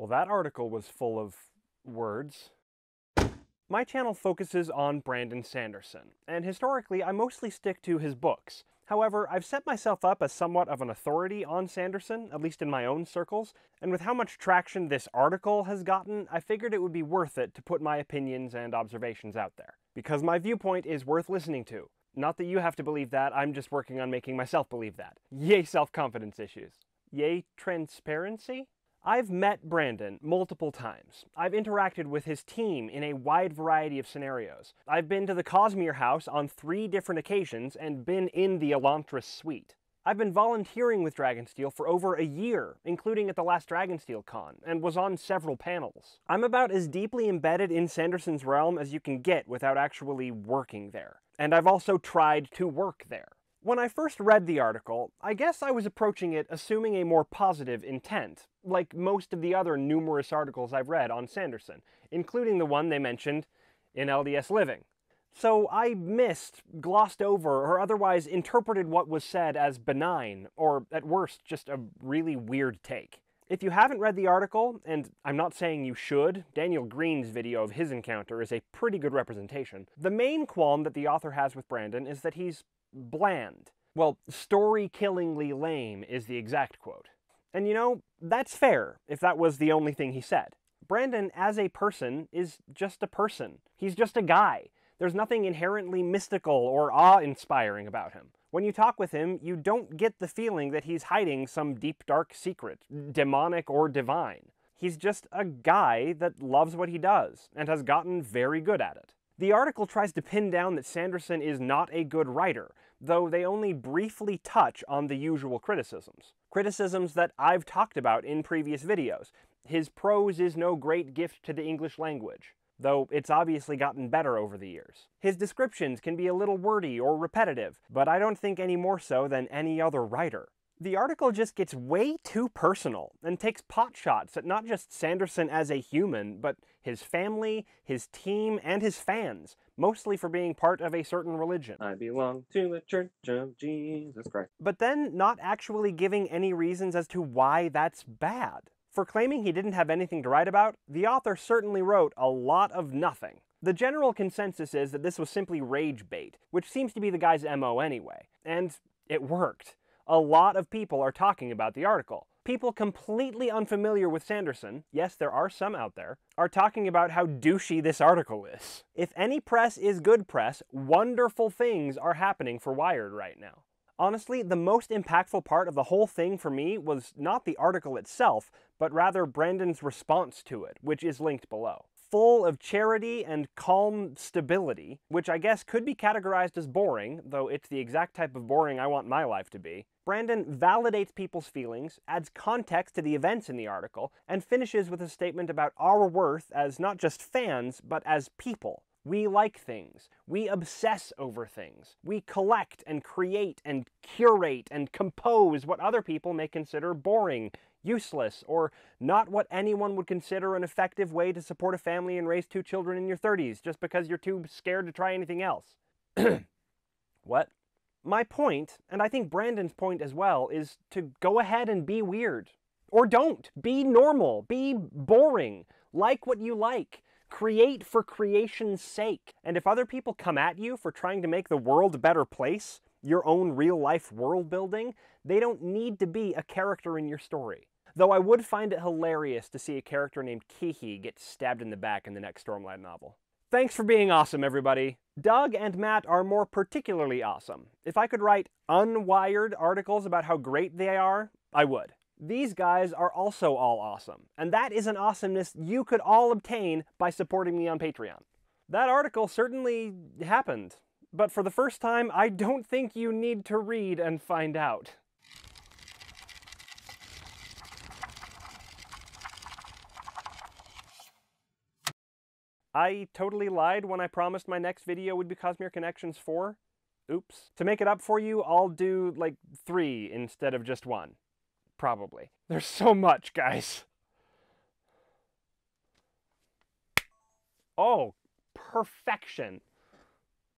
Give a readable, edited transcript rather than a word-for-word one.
Well, that article was full of words. My channel focuses on Brandon Sanderson, and historically I mostly stick to his books. However, I've set myself up as somewhat of an authority on Sanderson, at least in my own circles, and with how much traction this article has gotten, I figured it would be worth it to put my opinions and observations out there. Because my viewpoint is worth listening to. Not that you have to believe that, I'm just working on making myself believe that. Yay self-confidence issues. Yay transparency? I've met Brandon multiple times. I've interacted with his team in a wide variety of scenarios. I've been to the Cosmere House on 3 different occasions and been in the Elantris Suite. I've been volunteering with Dragonsteel for over a year, including at the last Dragonsteel Con, and was on several panels. I'm about as deeply embedded in Sanderson's realm as you can get without actually working there. And I've also tried to work there. When I first read the article, I guess I was approaching it assuming a more positive intent, like most of the other numerous articles I've read on Sanderson, including the one they mentioned in LDS Living. So I missed, glossed over, or otherwise interpreted what was said as benign, or at worst, just a really weird take. If you haven't read the article, and I'm not saying you should, Daniel Green's video of his encounter is a pretty good representation. The main qualm that the author has with Brandon is that he's bland. Well, story-killingly lame is the exact quote. And you know, that's fair, if that was the only thing he said. Brandon, as a person, is just a person. He's just a guy. There's nothing inherently mystical or awe-inspiring about him. When you talk with him, you don't get the feeling that he's hiding some deep, dark secret, demonic or divine. He's just a guy that loves what he does, and has gotten very good at it. The article tries to pin down that Sanderson is not a good writer, though they only briefly touch on the usual criticisms. Criticisms that I've talked about in previous videos. His prose is no great gift to the English language, though it's obviously gotten better over the years. His descriptions can be a little wordy or repetitive, but I don't think any more so than any other writer. The article just gets way too personal, and takes potshots at not just Sanderson as a human, but his family, his team, and his fans, mostly for being part of a certain religion. I belong to the Church of Jesus Christ. But then not actually giving any reasons as to why that's bad. For claiming he didn't have anything to write about, the author certainly wrote a lot of nothing. The general consensus is that this was simply rage bait, which seems to be the guy's MO anyway. And it worked. A lot of people are talking about the article. People completely unfamiliar with Sanderson, yes, there are some out there, are talking about how douchey this article is. If any press is good press, wonderful things are happening for Wired right now. Honestly, the most impactful part of the whole thing for me was not the article itself, but rather Brandon's response to it, which is linked below. Full of charity and calm stability, which I guess could be categorized as boring, though it's the exact type of boring I want my life to be, Brandon validates people's feelings, adds context to the events in the article, and finishes with a statement about our worth as not just fans, but as people. We like things. We obsess over things. We collect and create and curate and compose what other people may consider boring, useless, or not what anyone would consider an effective way to support a family and raise 2 children in your 30s just because you're too scared to try anything else. What? My point, and I think Brandon's point as well, is to go ahead and be weird. Or don't! Be normal! Be boring! Like what you like! Create for creation's sake! And if other people come at you for trying to make the world a better place, your own real-life world building, they don't need to be a character in your story. Though I would find it hilarious to see a character named Kihi get stabbed in the back in the next Stormlight novel. Thanks for being awesome, everybody! Doug and Matt are more particularly awesome. If I could write unwired articles about how great they are, I would. These guys are also all awesome, and that is an awesomeness you could all obtain by supporting me on Patreon. That article certainly happened. But for the first time, I don't think you need to read and find out. I totally lied when I promised my next video would be Cosmere Connections 4. Oops. To make it up for you, I'll do, like, 3 instead of just 1. Probably. There's so much, guys. Oh, perfection.